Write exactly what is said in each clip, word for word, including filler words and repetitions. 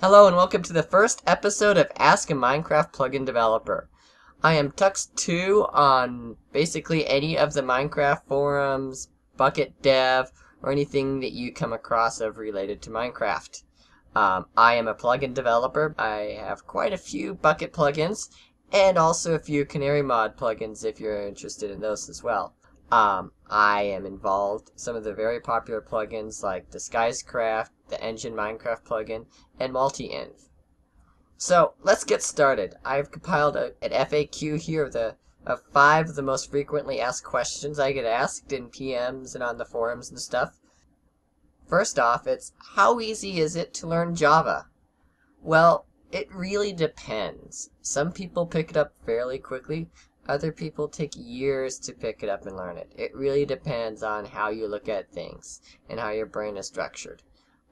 Hello and welcome to the first episode of Ask a Minecraft Plugin Developer. I am Tux two on basically any of the Minecraft forums, BukkitDev, or anything that you come across of related to Minecraft. Um, I am a plugin developer. I have quite a few Bukkit plugins and also a few Canary Mod plugins if you're interested in those as well. Um, I am involved in some of the very popular plugins like DisguiseCraft, the Engine Minecraft plugin, and multi-inv. So let's get started. I've compiled a, an F A Q here of the of five of the most frequently asked questions I get asked in P Ms and on the forums and stuff. First off, it's how easy is it to learn Java? Well, it really depends. Some people pick it up fairly quickly. Other people take years to pick it up and learn it. It really depends on how you look at things and how your brain is structured.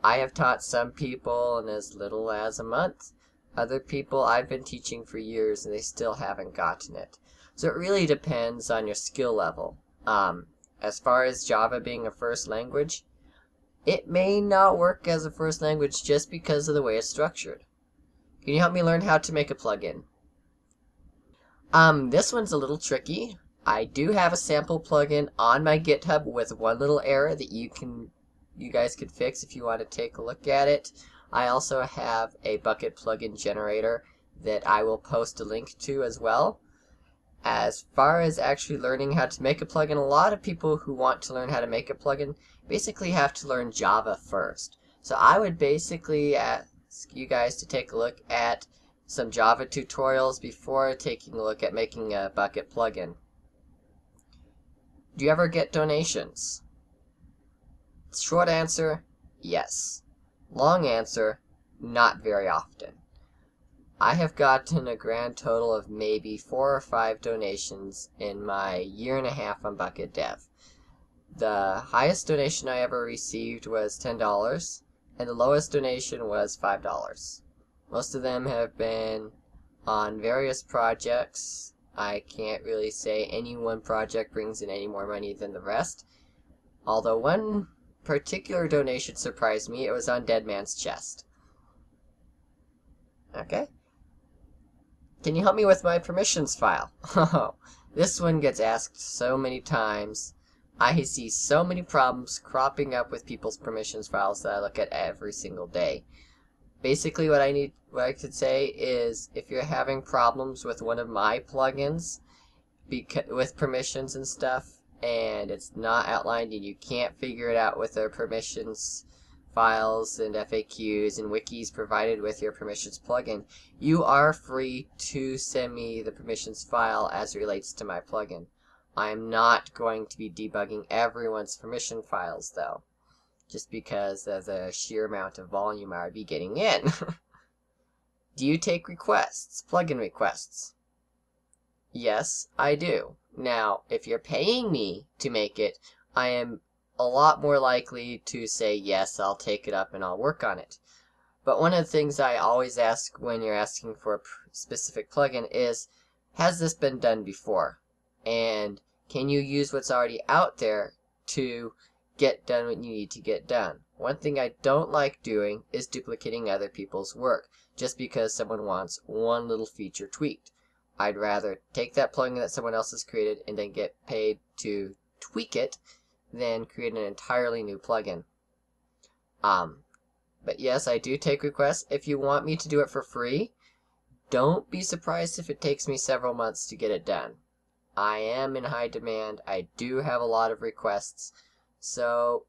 I have taught some people in as little as a month. Other people I've been teaching for years and they still haven't gotten it. So it really depends on your skill level. Um, as far as Java being a first language, it may not work as a first language just because of the way it's structured. Can you help me learn how to make a plugin? Um, this one's a little tricky. I do have a sample plugin on my GitHub with one little error that you can, you guys could fix if you want to take a look at it. I also have a Bukkit plugin generator that I will post a link to as well. As far as actually learning how to make a plugin, a lot of people who want to learn how to make a plugin basically have to learn Java first. So I would basically ask you guys to take a look at some Java tutorials before taking a look at making a Bukkit plugin. Do you ever get donations? Short answer, yes. Long answer, not very often. I have gotten a grand total of maybe four or five donations in my year and a half on BukkitDev. The highest donation I ever received was ten dollars, and the lowest donation was five dollars. Most of them have been on various projects. I can't really say any one project brings in any more money than the rest. Although one particular donation surprised me, it was on Dead Man's Chest. Okay. Can you help me with my permissions file? Oh, this one gets asked so many times. I see so many problems cropping up with people's permissions files that I look at every single day. Basically what I need, what I could say is if you're having problems with one of my plugins because, with permissions and stuff, and it's not outlined and you can't figure it out with the permissions files and F A Qs and wikis provided with your permissions plugin, you are free to send me the permissions file as it relates to my plugin. I'm not going to be debugging everyone's permission files though, just because of the sheer amount of volume I would be getting in. Do you take requests, plugin requests? Yes, I do. Now, if you're paying me to make it, I am a lot more likely to say, yes, I'll take it up and I'll work on it. But one of the things I always ask when you're asking for a specific plugin is, has this been done before? And can you use what's already out there to get done what you need to get done? One thing I don't like doing is duplicating other people's work just because someone wants one little feature tweaked. I'd rather take that plugin that someone else has created and then get paid to tweak it than create an entirely new plugin. Um, but yes, I do take requests. If you want me to do it for free, don't be surprised if it takes me several months to get it done. I am in high demand. I do have a lot of requests. So,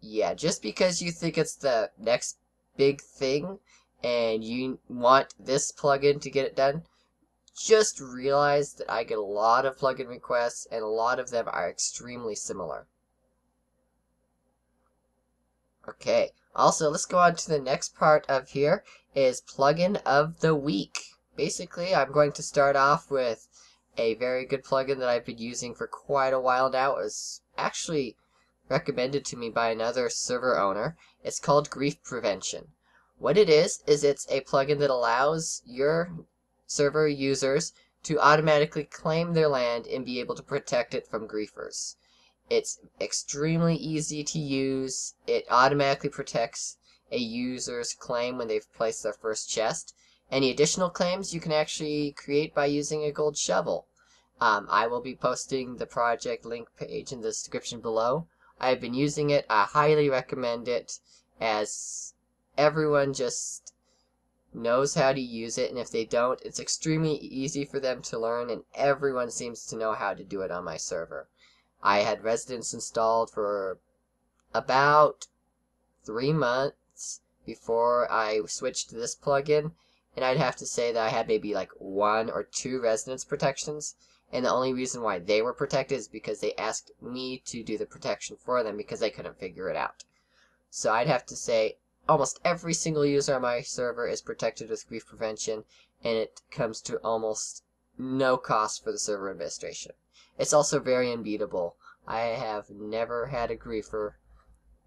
yeah, just because you think it's the next big thing and you want this plugin to get it done, just realize that I get a lot of plugin requests and a lot of them are extremely similar. Okay, also let's go on to the next part of here is plugin of the week. Basically, I'm going to start off with a very good plugin that I've been using for quite a while now. It was actually recommended to me by another server owner. It's called Grief Prevention. What it is, is it's a plugin that allows your server users to automatically claim their land and be able to protect it from griefers. It's extremely easy to use. It automatically protects a user's claim when they've placed their first chest. Any additional claims you can actually create by using a gold shovel. Um, I will be posting the project link page in the description below. I've been using it. I highly recommend it, as everyone just knows how to use it, and if they don't, it's extremely easy for them to learn, and everyone seems to know how to do it on my server. I had residents installed for about three months before I switched to this plugin, and I'd have to say that I had maybe like one or two residence protections, and the only reason why they were protected is because they asked me to do the protection for them because they couldn't figure it out. So I'd have to say almost every single user on my server is protected with Grief Prevention, and it comes to almost no cost for the server administration. It's also very unbeatable. I have never had a griefer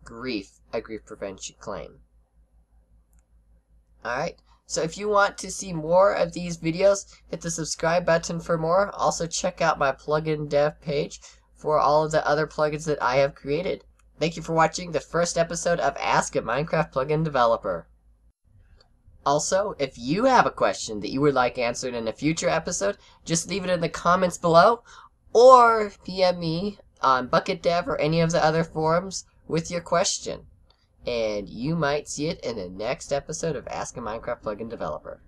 grief a Grief Prevention claim. Alright, so if you want to see more of these videos, hit the subscribe button for more. Also check out my plugin dev page for all of the other plugins that I have created. Thank you for watching the first episode of Ask a Minecraft Plugin Developer. Also, if you have a question that you would like answered in a future episode, just leave it in the comments below, or P M me on BukkitDev or any of the other forums with your question. And you might see it in the next episode of Ask a Minecraft Plugin Developer.